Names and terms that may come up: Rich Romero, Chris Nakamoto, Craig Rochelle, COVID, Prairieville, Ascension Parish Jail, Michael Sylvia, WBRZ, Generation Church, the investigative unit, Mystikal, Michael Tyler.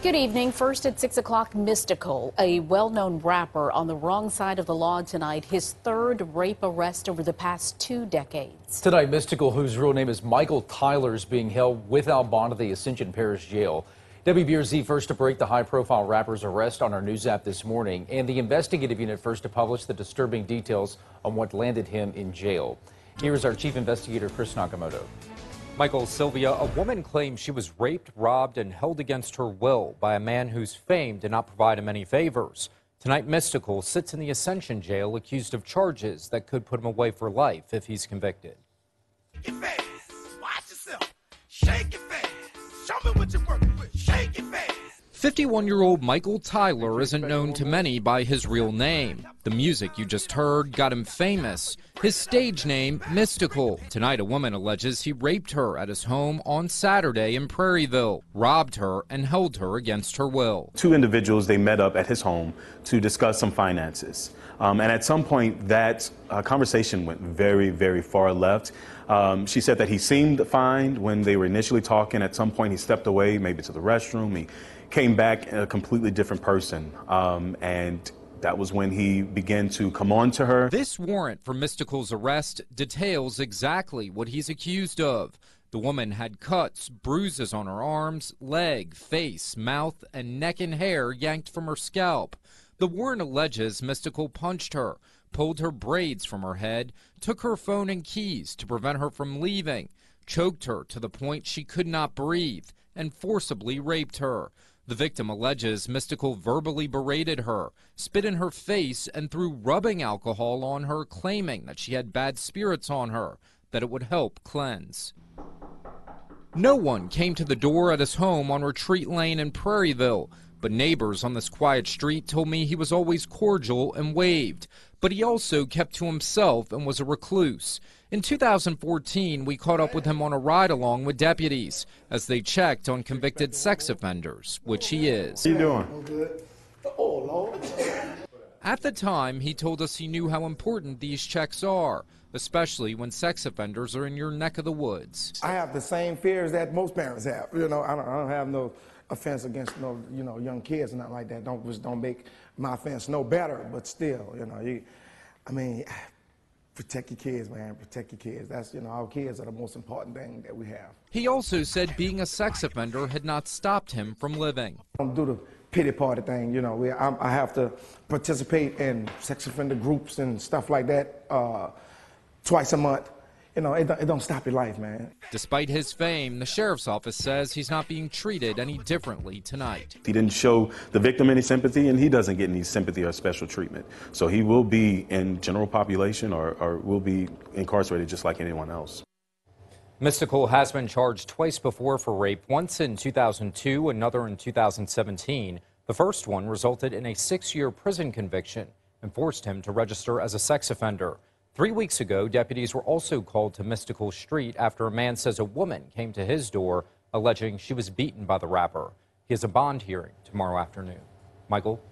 Good evening. First at 6 o'clock, Mystikal, a well-known rapper on the wrong side of the law tonight, his third rape arrest over the past 2 decades. Tonight, Mystikal, whose real name is Michael Tyler, is being held without bond at the Ascension Parish Jail. WBRZ first to break the high-profile rapper's arrest on our news app this morning, and the investigative unit first to publish the disturbing details on what landed him in jail. Here is our chief investigator, Chris Nakamoto. Michael Sylvia, a woman claims she was raped, robbed, and held against her will by a man whose fame did not provide him any favors. Tonight, Mystikal sits in the Ascension Jail accused of charges that could put him away for life if he's convicted. Shake it fast. Watch yourself. Shake it fast. Show me what you're working with. Shake it fast. 51-year-old Michael Tyler isn't known to many by his real name. The music you just heard got him famous. His stage name, Mystikal. Tonight, a woman alleges he raped her at his home on Saturday in Prairieville, robbed her, and held her against her will. Two individuals, they met up at his home to discuss some finances. And at some point, that conversation went very, very far left. She said that he seemed fine when they were initially talking. At some point, he stepped away, maybe to the restroom. He came back a completely different person, and that was when he began to come on to her. This warrant for Mystikal's arrest details exactly what he's accused of. The woman had cuts, bruises on her arms, leg, face, mouth, and neck and hair yanked from her scalp. The warrant alleges Mystikal punched her, pulled her braids from her head, took her phone and keys to prevent her from leaving, choked her to the point she could not breathe, and forcibly raped her. The victim alleges Mystikal verbally berated her, spit in her face, and threw rubbing alcohol on her, claiming that she had bad spirits on her, that it would help cleanse. No one came to the door at his home on Retreat Lane in Prairieville, but neighbors on this quiet street told me he was always cordial and waved, but he also kept to himself and was a recluse. In 2014, we caught up with him on a ride-along with deputies as they checked on convicted sex offenders, which he is. How you doing? Oh, Lord. At the time, he told us he knew how important these checks are, especially when sex offenders are in your neck of the woods. I have the same fears that most parents have. You know, I don't have no offense against no, you know, young kids and nothing like that. Just don't make my offense no better, but still, you know, protect your kids, man. Protect your kids. That's, you know, our kids are the most important thing that we have. He also said being a sex offender had not stopped him from living. I don't do the pity party thing, you know. I have to participate in sex offender groups and stuff like that twice a month. You know, it don't stop your life, man. Despite his fame, the sheriff's office says he's not being treated any differently tonight. He didn't show the victim any sympathy, and he doesn't get any sympathy or special treatment. So he will be in general population or will be incarcerated just like anyone else. Mystikal has been charged twice before for rape, once in 2002, another in 2017. The first one resulted in a 6-year prison conviction and forced him to register as a sex offender. 3 weeks ago, deputies were also called to Mystikal Street after a man says a woman came to his door alleging she was beaten by the rapper. He has a bond hearing tomorrow afternoon. Michael?